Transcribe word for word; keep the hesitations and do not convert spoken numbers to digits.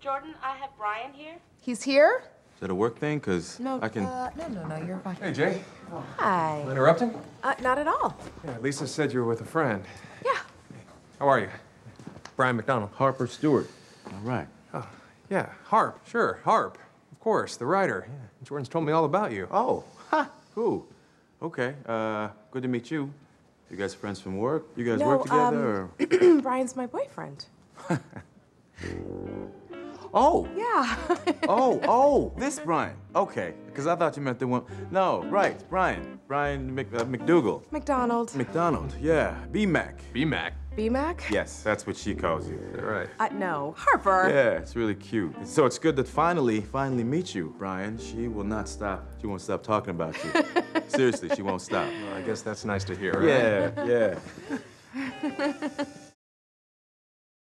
Jordan, I have Brian here. He's here? Is that a work thing? Because no, I can... Uh, no, no, no, you're fine. Hey, Jay. Oh. Hi. Am I interrupting? Uh, not at all. Yeah, Lisa said you were with a friend. Yeah. How are you? Brian McDonald. Harper Stewart. All right. Oh, yeah, Harp, sure, Harp. Of course, the writer. Yeah. Jordan's told me all about you. Oh, ha, cool. Okay, uh, good to meet you. You guys friends from work? You guys no, work together? Um, or? Brian's my boyfriend. Oh. Yeah. oh, oh, this Brian. Okay, because I thought you meant the one. No, right, Brian. Brian Mc, uh, McDougal. McDonald. McDonald, yeah. B-Mac. B-Mac? B-Mac? Yes, that's what she calls you. Right. Uh, no, Harper. Yeah, it's really cute. So it's good to finally, finally meet you, Brian. She will not stop. She won't stop talking about you. Seriously, she won't stop. Well, I guess that's nice to hear, right? Yeah, yeah.